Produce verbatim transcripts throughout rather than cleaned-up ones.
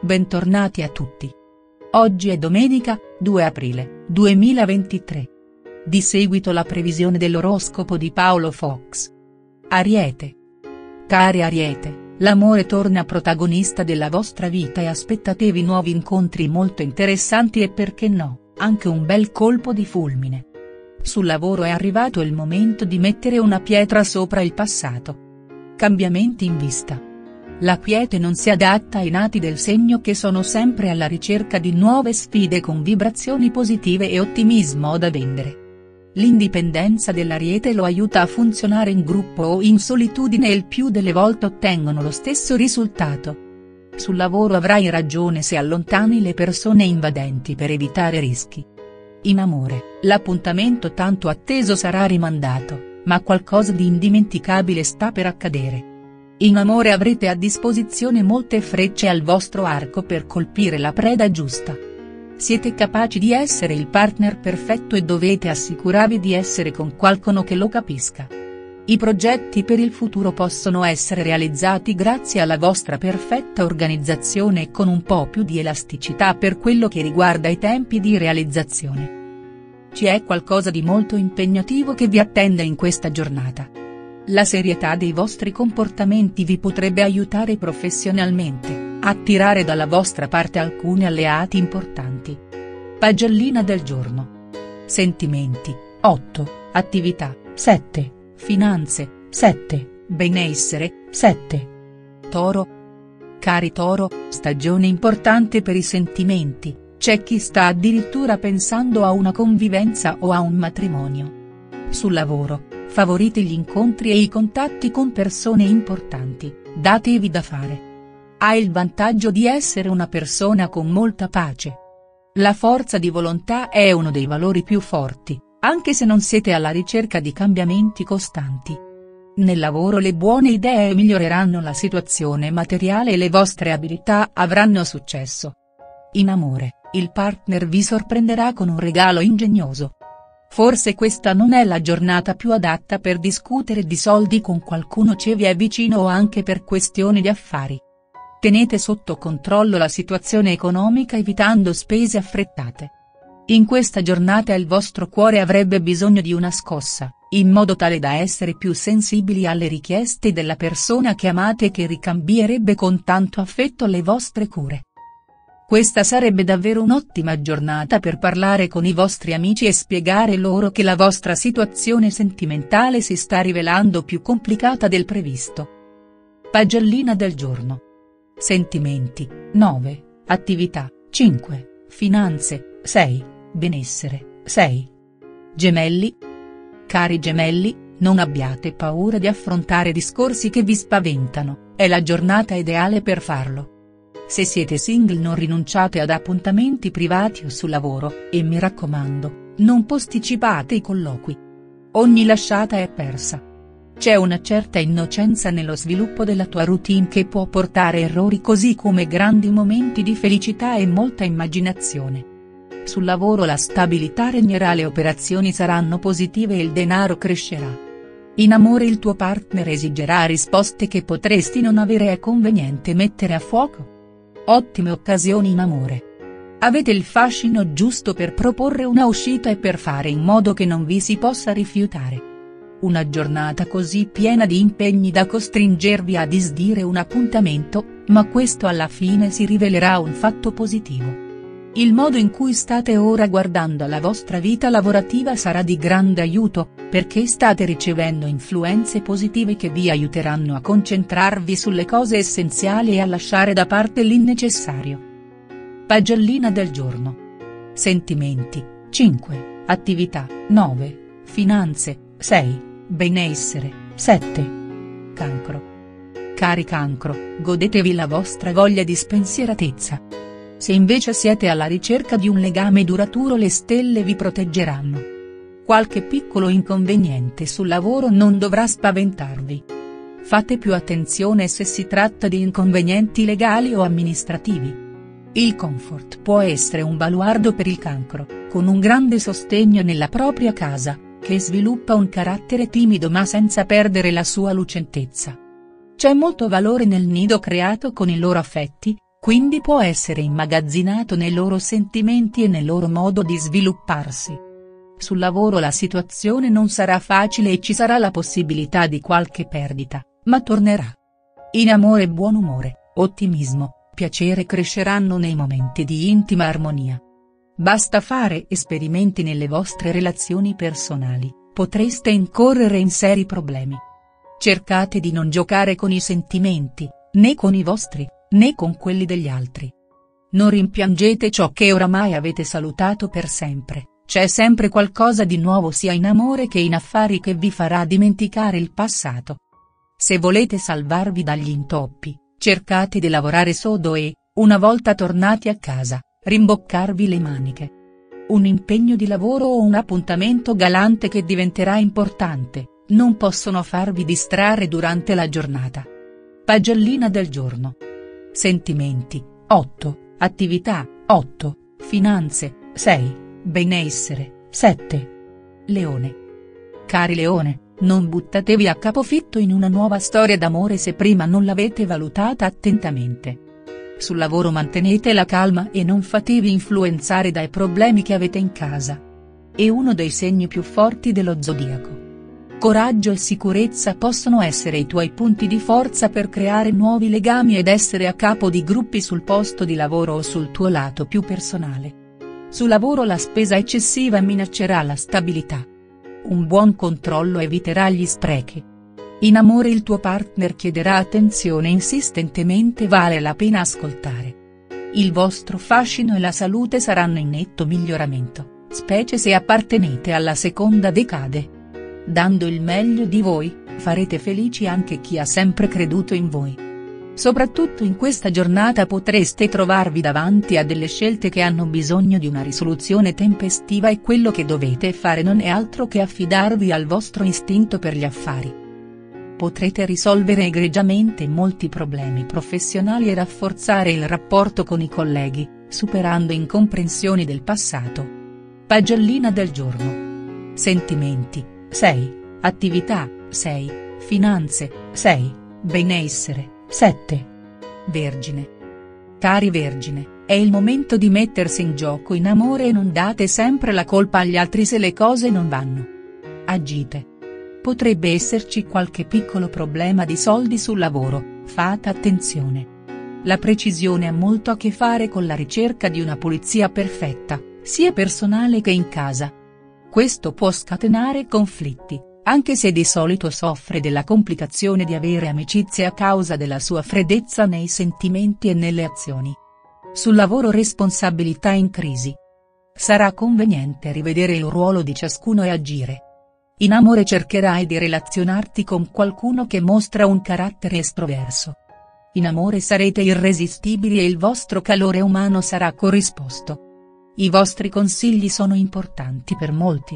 Bentornati a tutti. Oggi è domenica, due aprile duemilaventitré. Di seguito la previsione dell'oroscopo di Paolo Fox. Ariete. Cari Ariete, l'amore torna protagonista della vostra vita e aspettatevi nuovi incontri molto interessanti e, perché no, anche un bel colpo di fulmine. Sul lavoro è arrivato il momento di mettere una pietra sopra il passato. Cambiamenti in vista. La quiete non si adatta ai nati del segno, che sono sempre alla ricerca di nuove sfide con vibrazioni positive e ottimismo da vendere. L'indipendenza dell'Ariete lo aiuta a funzionare in gruppo o in solitudine e il più delle volte ottengono lo stesso risultato. Sul lavoro avrai ragione se allontani le persone invadenti per evitare rischi. In amore, l'appuntamento tanto atteso sarà rimandato, ma qualcosa di indimenticabile sta per accadere. In amore avrete a disposizione molte frecce al vostro arco per colpire la preda giusta. Siete capaci di essere il partner perfetto e dovete assicurarvi di essere con qualcuno che lo capisca. I progetti per il futuro possono essere realizzati grazie alla vostra perfetta organizzazione e con un po' più di elasticità per quello che riguarda i tempi di realizzazione. Ci è qualcosa di molto impegnativo che vi attende in questa giornata. La serietà dei vostri comportamenti vi potrebbe aiutare professionalmente, attirare dalla vostra parte alcuni alleati importanti. Pagellina del giorno. Sentimenti, otto, attività, sette, finanze, sette, benessere, sette. Toro. Cari Toro, stagione importante per i sentimenti, c'è chi sta addirittura pensando a una convivenza o a un matrimonio. Sul lavoro, favorite gli incontri e i contatti con persone importanti, datevi da fare. Hai il vantaggio di essere una persona con molta pace. La forza di volontà è uno dei valori più forti, anche se non siete alla ricerca di cambiamenti costanti. Nel lavoro le buone idee miglioreranno la situazione materiale e le vostre abilità avranno successo. In amore, il partner vi sorprenderà con un regalo ingegnoso. Forse questa non è la giornata più adatta per discutere di soldi con qualcuno che vi è vicino o anche per questioni di affari. Tenete sotto controllo la situazione economica evitando spese affrettate. In questa giornata il vostro cuore avrebbe bisogno di una scossa, in modo tale da essere più sensibili alle richieste della persona che amate e che ricambierebbe con tanto affetto le vostre cure. Questa sarebbe davvero un'ottima giornata per parlare con i vostri amici e spiegare loro che la vostra situazione sentimentale si sta rivelando più complicata del previsto. Pagellina del giorno. Sentimenti, nove, attività, cinque, finanze, sei, benessere, sei. Gemelli. Cari Gemelli, non abbiate paura di affrontare discorsi che vi spaventano, è la giornata ideale per farlo. Se siete single non rinunciate ad appuntamenti privati o sul lavoro, e mi raccomando, non posticipate i colloqui. Ogni lasciata è persa. C'è una certa innocenza nello sviluppo della tua routine che può portare errori così come grandi momenti di felicità e molta immaginazione. Sul lavoro la stabilità regnerà, le operazioni saranno positive e il denaro crescerà. In amore il tuo partner esigerà risposte che potresti non avere, è conveniente mettere a fuoco. Ottime occasioni in amore. Avete il fascino giusto per proporre una uscita e per fare in modo che non vi si possa rifiutare. Una giornata così piena di impegni da costringervi a disdire un appuntamento, ma questo alla fine si rivelerà un fatto positivo. Il modo in cui state ora guardando alla vostra vita lavorativa sarà di grande aiuto, perché state ricevendo influenze positive che vi aiuteranno a concentrarvi sulle cose essenziali e a lasciare da parte l'innecessario. Pagellina del giorno. Sentimenti, cinque, attività, nove, finanze, sei, benessere, sette. Cancro. Cari Cancro, godetevi la vostra voglia di spensieratezza. Se invece siete alla ricerca di un legame duraturo le stelle vi proteggeranno. Qualche piccolo inconveniente sul lavoro non dovrà spaventarvi. Fate più attenzione se si tratta di inconvenienti legali o amministrativi. Il comfort può essere un baluardo per il Cancro, con un grande sostegno nella propria casa, che sviluppa un carattere timido ma senza perdere la sua lucentezza. C'è molto valore nel nido creato con i loro affetti, quindi può essere immagazzinato nei loro sentimenti e nel loro modo di svilupparsi. Sul lavoro la situazione non sarà facile e ci sarà la possibilità di qualche perdita, ma tornerà. In amore buon umore, ottimismo, piacere cresceranno nei momenti di intima armonia. Basta fare esperimenti nelle vostre relazioni personali, potreste incorrere in seri problemi. Cercate di non giocare con i sentimenti, né con i vostri, né con quelli degli altri. Non rimpiangete ciò che oramai avete salutato per sempre. C'è sempre qualcosa di nuovo sia in amore che in affari che vi farà dimenticare il passato. Se volete salvarvi dagli intoppi, cercate di lavorare sodo e, una volta tornati a casa, rimboccarvi le maniche. Un impegno di lavoro o un appuntamento galante che diventerà importante, non possono farvi distrarre durante la giornata. Pagellina del giorno. Sentimenti, otto, attività, otto, finanze, sei. Benessere, sette. Leone. Cari Leone, non buttatevi a capofitto in una nuova storia d'amore se prima non l'avete valutata attentamente. Sul lavoro mantenete la calma e non fatevi influenzare dai problemi che avete in casa. È uno dei segni più forti dello zodiaco. Coraggio e sicurezza possono essere i tuoi punti di forza per creare nuovi legami ed essere a capo di gruppi sul posto di lavoro o sul tuo lato più personale. Sul lavoro la spesa eccessiva minaccerà la stabilità. Un buon controllo eviterà gli sprechi. In amore il tuo partner chiederà attenzione insistentemente, vale la pena ascoltare. Il vostro fascino e la salute saranno in netto miglioramento, specie se appartenete alla seconda decade. Dando il meglio di voi, farete felici anche chi ha sempre creduto in voi. Soprattutto in questa giornata potreste trovarvi davanti a delle scelte che hanno bisogno di una risoluzione tempestiva e quello che dovete fare non è altro che affidarvi al vostro istinto per gli affari. Potrete risolvere egregiamente molti problemi professionali e rafforzare il rapporto con i colleghi, superando incomprensioni del passato. Pagellina del giorno. Sentimenti, sei, attività, sei, finanze, sei, benessere. sette. Vergine. Cari Vergine, è il momento di mettersi in gioco in amore e non date sempre la colpa agli altri se le cose non vanno. Agite. Potrebbe esserci qualche piccolo problema di soldi sul lavoro, fate attenzione. La precisione ha molto a che fare con la ricerca di una pulizia perfetta, sia personale che in casa. Questo può scatenare conflitti. Anche se di solito soffre della complicazione di avere amicizie a causa della sua freddezza nei sentimenti e nelle azioni. Sul lavoro responsabilità in crisi. Sarà conveniente rivedere il ruolo di ciascuno e agire. In amore cercherai di relazionarti con qualcuno che mostra un carattere estroverso. In amore sarete irresistibili e il vostro calore umano sarà corrisposto. I vostri consigli sono importanti per molti.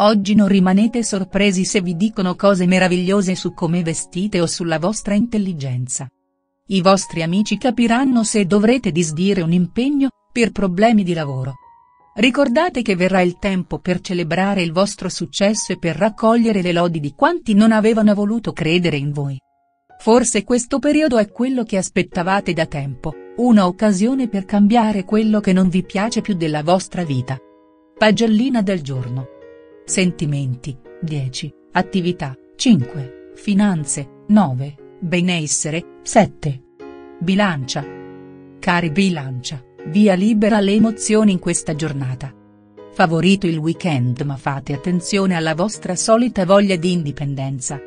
Oggi non rimanete sorpresi se vi dicono cose meravigliose su come vestite o sulla vostra intelligenza. I vostri amici capiranno se dovrete disdire un impegno, per problemi di lavoro. Ricordate che verrà il tempo per celebrare il vostro successo e per raccogliere le lodi di quanti non avevano voluto credere in voi. Forse questo periodo è quello che aspettavate da tempo, una occasione per cambiare quello che non vi piace più della vostra vita. Pagellina del giorno. Sentimenti, dieci, attività, cinque, finanze, nove, benessere, sette. Bilancia. Cari Bilancia, via libera alle emozioni in questa giornata. Favorito il weekend ma fate attenzione alla vostra solita voglia di indipendenza.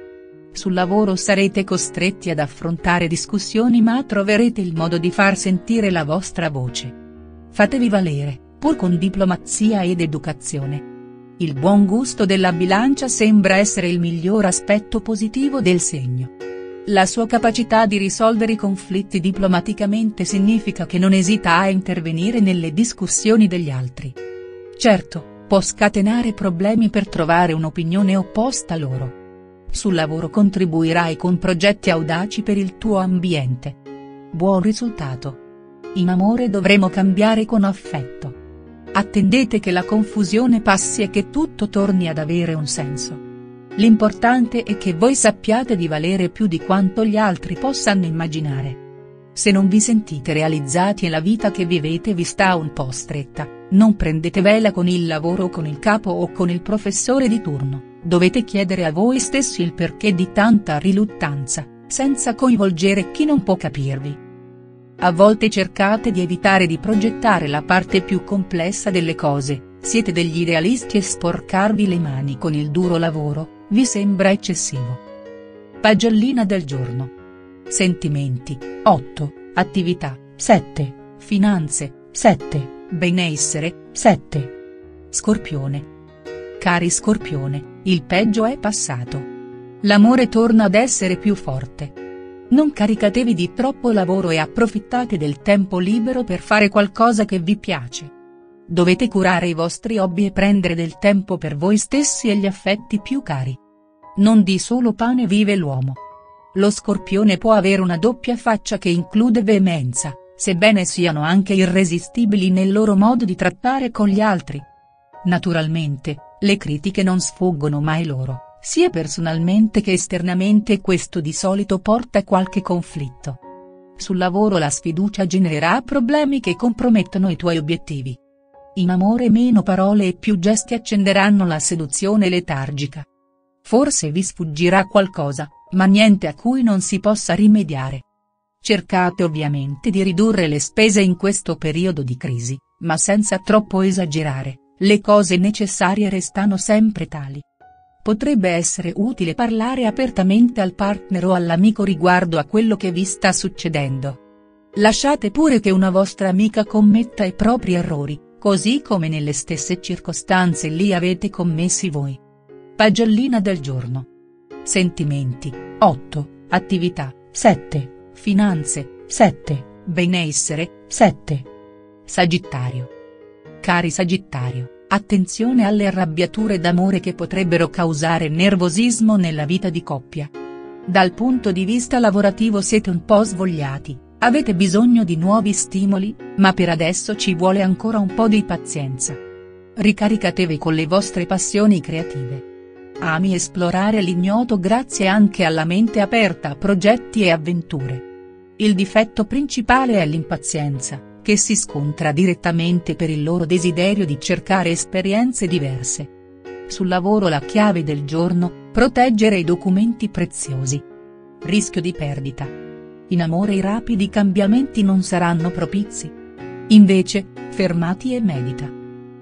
Sul lavoro sarete costretti ad affrontare discussioni ma troverete il modo di far sentire la vostra voce. Fatevi valere, pur con diplomazia ed educazione. Il buon gusto della Bilancia sembra essere il miglior aspetto positivo del segno. La sua capacità di risolvere i conflitti diplomaticamente significa che non esita a intervenire nelle discussioni degli altri. Certo, può scatenare problemi per trovare un'opinione opposta loro. Sul lavoro contribuirai con progetti audaci per il tuo ambiente. Buon risultato. In amore dovremo cambiare con affetto. Attendete che la confusione passi e che tutto torni ad avere un senso. L'importante è che voi sappiate di valere più di quanto gli altri possano immaginare. Se non vi sentite realizzati e la vita che vivete vi sta un po' stretta, non prendete vela con il lavoro o con il capo o con il professore di turno, dovete chiedere a voi stessi il perché di tanta riluttanza, senza coinvolgere chi non può capirvi. A volte cercate di evitare di progettare la parte più complessa delle cose, siete degli idealisti e sporcarvi le mani con il duro lavoro, vi sembra eccessivo. Pagellina del giorno. Sentimenti, otto, attività, sette, finanze, sette, benessere, sette. Scorpione. Cari Scorpione, il peggio è passato. L'amore torna ad essere più forte. Non caricatevi di troppo lavoro e approfittate del tempo libero per fare qualcosa che vi piace. Dovete curare i vostri hobby e prendere del tempo per voi stessi e gli affetti più cari. Non di solo pane vive l'uomo. Lo Scorpione può avere una doppia faccia che include veemenza, sebbene siano anche irresistibili nel loro modo di trattare con gli altri. Naturalmente, le critiche non sfuggono mai loro. Sia personalmente che esternamente, e questo di solito porta a qualche conflitto. Sul lavoro la sfiducia genererà problemi che compromettono i tuoi obiettivi. In amore meno parole e più gesti accenderanno la seduzione letargica. Forse vi sfuggirà qualcosa, ma niente a cui non si possa rimediare. Cercate ovviamente di ridurre le spese in questo periodo di crisi, ma senza troppo esagerare, le cose necessarie restano sempre tali. Potrebbe essere utile parlare apertamente al partner o all'amico riguardo a quello che vi sta succedendo. Lasciate pure che una vostra amica commetta i propri errori, così come nelle stesse circostanze li avete commessi voi. Pagellina del giorno. Sentimenti, otto, attività, sette, finanze, sette, benessere, sette. Sagittario. Cari Sagittario. Attenzione alle arrabbiature d'amore che potrebbero causare nervosismo nella vita di coppia. Dal punto di vista lavorativo siete un po' svogliati, avete bisogno di nuovi stimoli, ma per adesso ci vuole ancora un po' di pazienza. Ricaricatevi con le vostre passioni creative. Ami esplorare l'ignoto grazie anche alla mente aperta a progetti e avventure. Il difetto principale è l'impazienza, che si scontra direttamente per il loro desiderio di cercare esperienze diverse. Sul lavoro la chiave del giorno, proteggere i documenti preziosi. Rischio di perdita. In amore i rapidi cambiamenti non saranno propizi. Invece, fermati e medita.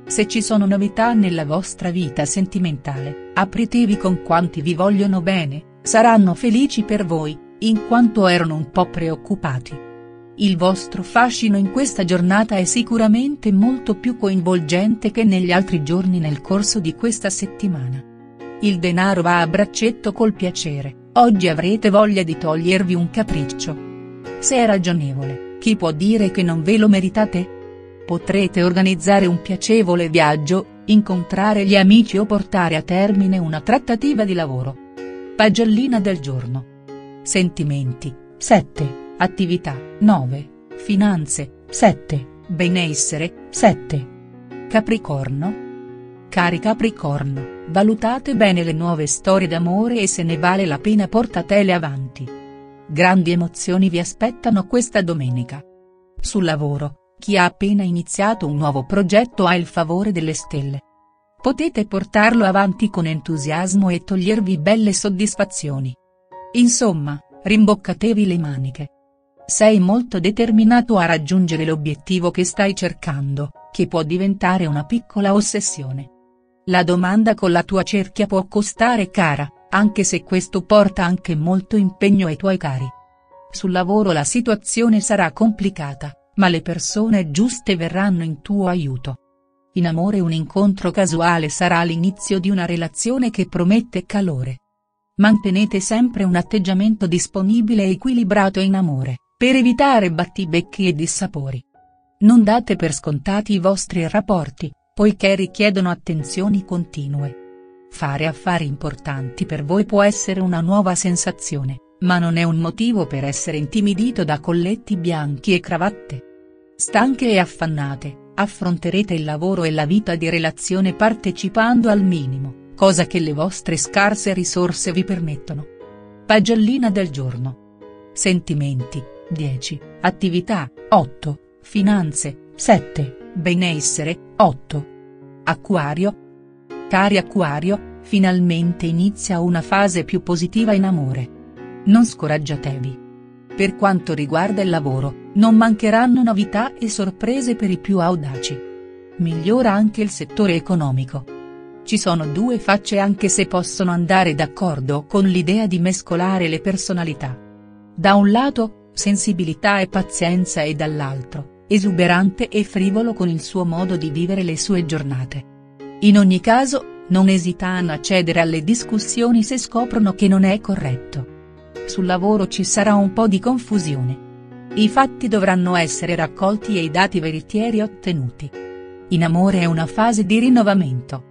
Se ci sono novità nella vostra vita sentimentale, apritevi con quanti vi vogliono bene, saranno felici per voi, in quanto erano un po' preoccupati. Il vostro fascino in questa giornata è sicuramente molto più coinvolgente che negli altri giorni nel corso di questa settimana. Il denaro va a braccetto col piacere, oggi avrete voglia di togliervi un capriccio. Se è ragionevole, chi può dire che non ve lo meritate? Potrete organizzare un piacevole viaggio, incontrare gli amici o portare a termine una trattativa di lavoro. Pagellina del giorno. Sentimenti, sette. Attività, nove, finanze, sette, benessere, sette. Capricorno? Cari Capricorno, valutate bene le nuove storie d'amore e se ne vale la pena portatele avanti. Grandi emozioni vi aspettano questa domenica. Sul lavoro, chi ha appena iniziato un nuovo progetto ha il favore delle stelle. Potete portarlo avanti con entusiasmo e togliervi belle soddisfazioni. Insomma, rimboccatevi le maniche. Sei molto determinato a raggiungere l'obiettivo che stai cercando, che può diventare una piccola ossessione. La domanda con la tua cerchia può costare cara, anche se questo porta anche molto impegno ai tuoi cari. Sul lavoro la situazione sarà complicata, ma le persone giuste verranno in tuo aiuto. In amore un incontro casuale sarà l'inizio di una relazione che promette calore. Mantenete sempre un atteggiamento disponibile e equilibrato in amore, per evitare battibecchi e dissapori. Non date per scontati i vostri rapporti, poiché richiedono attenzioni continue. Fare affari importanti per voi può essere una nuova sensazione, ma non è un motivo per essere intimidito da colletti bianchi e cravatte. Stanche e affannate, affronterete il lavoro e la vita di relazione partecipando al minimo, cosa che le vostre scarse risorse vi permettono. Pagellina del giorno. Sentimenti, dieci, attività, otto, finanze, sette, benessere, otto. Acquario. Cari Acquario, finalmente inizia una fase più positiva in amore. Non scoraggiatevi. Per quanto riguarda il lavoro, non mancheranno novità e sorprese per i più audaci. Migliora anche il settore economico. Ci sono due facce anche se possono andare d'accordo con l'idea di mescolare le personalità. Da un lato, sensibilità e pazienza e dall'altro, esuberante e frivolo con il suo modo di vivere le sue giornate. In ogni caso, non esitano a cedere alle discussioni se scoprono che non è corretto. Sul lavoro ci sarà un po' di confusione. I fatti dovranno essere raccolti e i dati veritieri ottenuti. In amore è una fase di rinnovamento.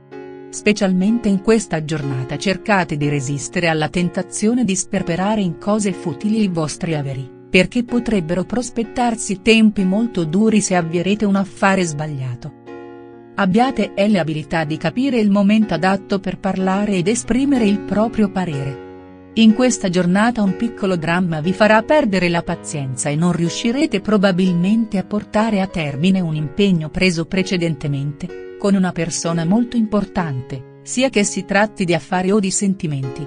Specialmente in questa giornata cercate di resistere alla tentazione di sperperare in cose futili i vostri averi, perché potrebbero prospettarsi tempi molto duri se avvierete un affare sbagliato. Abbiate l'abilità di capire il momento adatto per parlare ed esprimere il proprio parere. In questa giornata un piccolo dramma vi farà perdere la pazienza e non riuscirete probabilmente a portare a termine un impegno preso precedentemente, con una persona molto importante, sia che si tratti di affari o di sentimenti.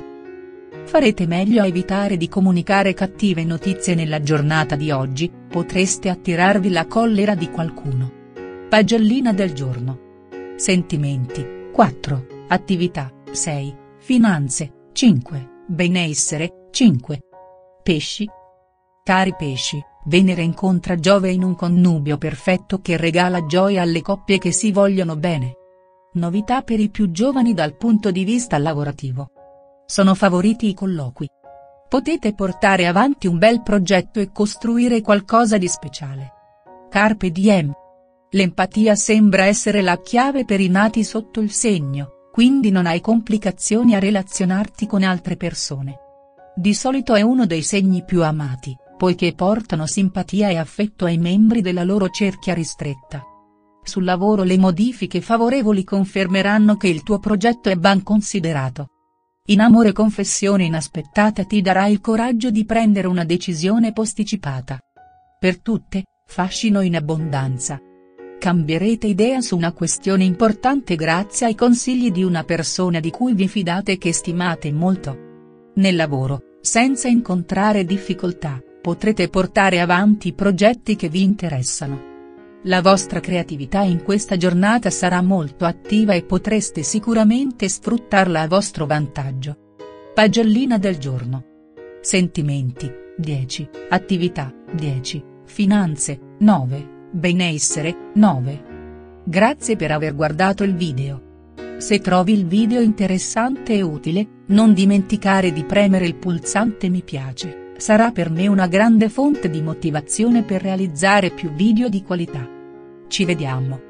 Farete meglio a evitare di comunicare cattive notizie nella giornata di oggi, potreste attirarvi la collera di qualcuno. Pagellina del giorno. Sentimenti, quattro, attività, sei, finanze, cinque. Benessere, cinque. Pesci. Cari pesci, Venere incontra Giove in un connubio perfetto che regala gioia alle coppie che si vogliono bene. Novità per i più giovani dal punto di vista lavorativo. Sono favoriti i colloqui. Potete portare avanti un bel progetto e costruire qualcosa di speciale. Carpe diem. L'empatia sembra essere la chiave per i nati sotto il segno. Quindi non hai complicazioni a relazionarti con altre persone. Di solito è uno dei segni più amati, poiché portano simpatia e affetto ai membri della loro cerchia ristretta. Sul lavoro le modifiche favorevoli confermeranno che il tuo progetto è ben considerato. In amore confessione inaspettata ti darà il coraggio di prendere una decisione posticipata. Per tutte, fascino in abbondanza. Cambierete idea su una questione importante grazie ai consigli di una persona di cui vi fidate e che stimate molto. Nel lavoro, senza incontrare difficoltà, potrete portare avanti i progetti che vi interessano. La vostra creatività in questa giornata sarà molto attiva e potreste sicuramente sfruttarla a vostro vantaggio. Pagellina del giorno. Sentimenti, dieci, attività, dieci, finanze, nove. Benessere, nove. Grazie per aver guardato il video. Se trovi il video interessante e utile, non dimenticare di premere il pulsante mi piace, sarà per me una grande fonte di motivazione per realizzare più video di qualità. Ci vediamo.